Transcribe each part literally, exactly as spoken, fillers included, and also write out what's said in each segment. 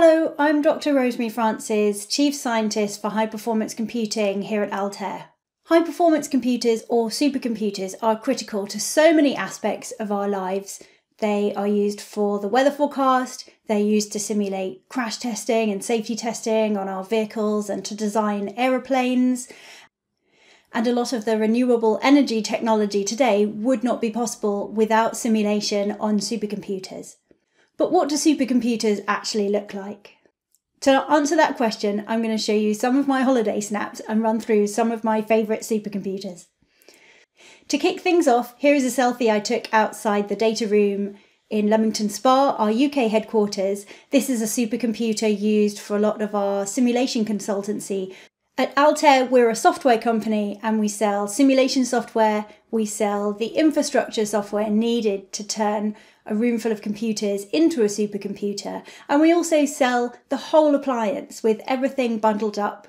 Hello, I'm Doctor Rosemary Francis, Chief Scientist for High Performance Computing here at Altair. High performance computers or supercomputers are critical to so many aspects of our lives. They are used for the weather forecast, they're used to simulate crash testing and safety testing on our vehicles and to design aeroplanes. And a lot of the renewable energy technology today would not be possible without simulation on supercomputers. But what do supercomputers actually look like? To answer that question, I'm going to show you some of my holiday snaps and run through some of my favourite supercomputers. To kick things off, here is a selfie I took outside the data room in Leamington Spa, our U K headquarters. This is a supercomputer used for a lot of our simulation consultancy. At Altair, we're a software company and we sell simulation software, we sell the infrastructure software needed to turn a room full of computers into a supercomputer, and we also sell the whole appliance with everything bundled up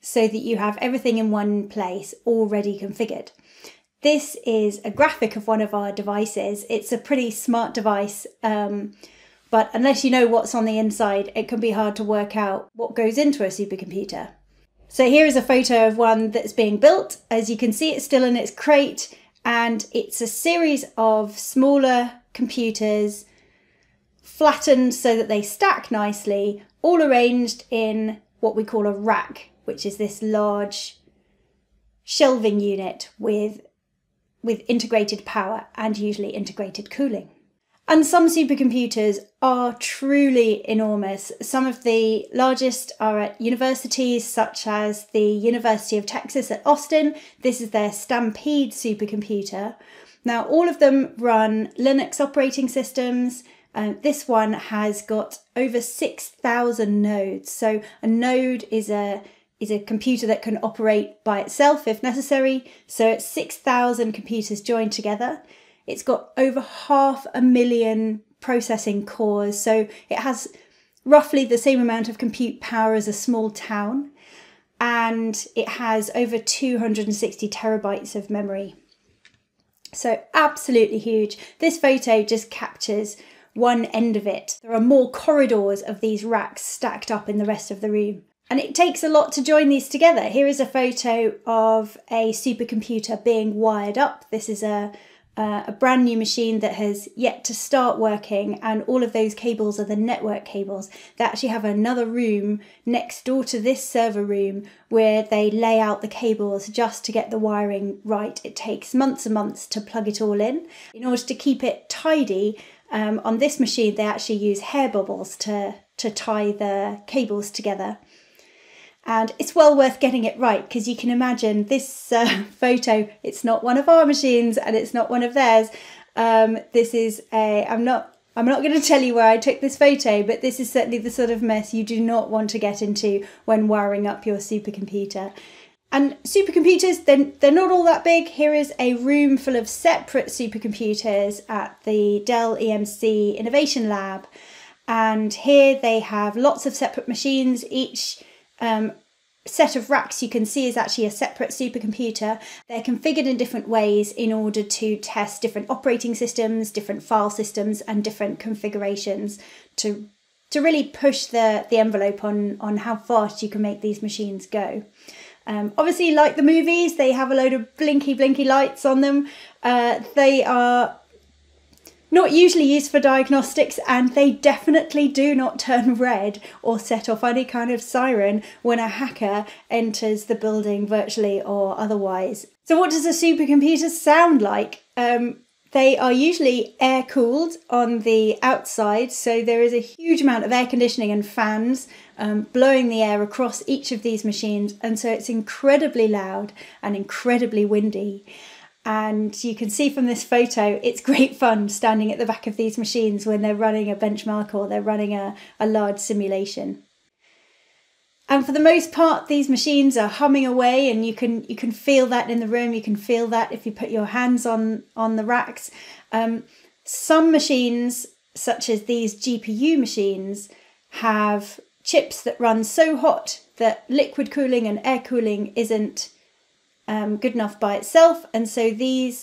so that you have everything in one place already configured. This is a graphic of one of our devices. It's a pretty smart device, um, but unless you know what's on the inside, it can be hard to work out what goes into a supercomputer. So here is a photo of one that's being built. As you can see, it's still in its crate, and it's a series of smaller computers flattened so that they stack nicely, all arranged in what we call a rack, which is this large shelving unit with, with integrated power and usually integrated cooling. And some supercomputers are truly enormous. Some of the largest are at universities, such as the University of Texas at Austin. This is their Stampede supercomputer. Now, all of them run Linux operating systems. Um, this one has got over six thousand nodes. So a node is a is a computer that can operate by itself if necessary. So it's six thousand computers joined together. It's got over half a million processing cores, so it has roughly the same amount of compute power as a small town, and it has over two hundred sixty terabytes of memory. So absolutely huge. This photo just captures one end of it. There are more corridors of these racks stacked up in the rest of the room. And it takes a lot to join these together. Here is a photo of a supercomputer being wired up. This is a Uh, a brand new machine that has yet to start working, and all of those cables are the network cables. They actually have another room next door to this server room where they lay out the cables just to get the wiring right. It takes months and months to plug it all in. In order to keep it tidy, um, on this machine they actually use hair bubbles to, to tie the cables together. And it's well worth getting it right, because you can imagine this uh, photo, it's not one of our machines and it's not one of theirs. Um, this is a, I'm not, I'm not going to tell you where I took this photo, but this is certainly the sort of mess you do not want to get into when wiring up your supercomputer. And supercomputers, they're, they're not all that big. Here is a room full of separate supercomputers at the Dell E M C Innovation Lab. And here they have lots of separate machines. Each Um, set of racks you can see is actually a separate supercomputer. They're configured in different ways in order to test different operating systems, different file systems, and different configurations to, to really push the, the envelope on, on how fast you can make these machines go. Um, obviously, like the movies, they have a load of blinky, blinky lights on them. Uh, they are not usually used for diagnostics, and they definitely do not turn red or set off any kind of siren when a hacker enters the building virtually or otherwise. So what does a supercomputer sound like? Um, they are usually air-cooled on the outside, so there is a huge amount of air conditioning and fans um, blowing the air across each of these machines, and so it's incredibly loud and incredibly windy. And you can see from this photo, it's great fun standing at the back of these machines when they're running a benchmark or they're running a, a large simulation. And for the most part, these machines are humming away, and you can you can feel that in the room. You can feel that if you put your hands on, on the racks. Um, some machines, such as these G P U machines, have chips that run so hot that liquid cooling and air cooling isn't Um, good enough by itself, and so these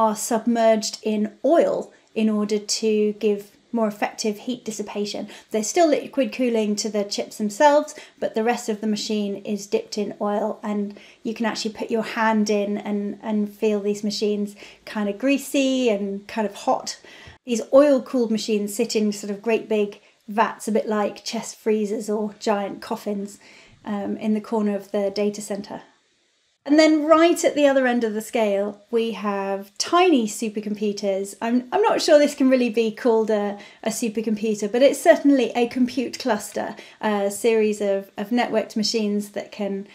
are submerged in oil in order to give more effective heat dissipation. There's still liquid cooling to the chips themselves, but the rest of the machine is dipped in oil, and you can actually put your hand in and, and feel these machines kind of greasy and kind of hot. These oil-cooled machines sit in sort of great big vats, a bit like chest freezers or giant coffins, um, in the corner of the data center. And then right at the other end of the scale, we have tiny supercomputers. I'm, I'm not sure this can really be called a, a supercomputer, but it's certainly a compute cluster, a series of, of networked machines that can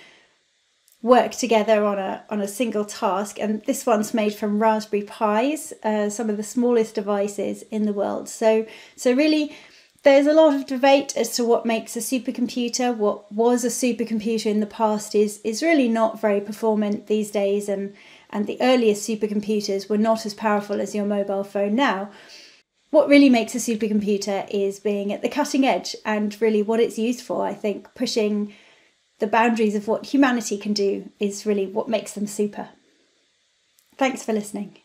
work together on a, on a single task. And this one's made from Raspberry Pis, uh, some of the smallest devices in the world. So, so really, there's a lot of debate as to what makes a supercomputer. What was a supercomputer in the past is, is really not very performant these days, and, and the earliest supercomputers were not as powerful as your mobile phone now. What really makes a supercomputer is being at the cutting edge, and really what it's used for, I think, pushing the boundaries of what humanity can do is really what makes them super. Thanks for listening.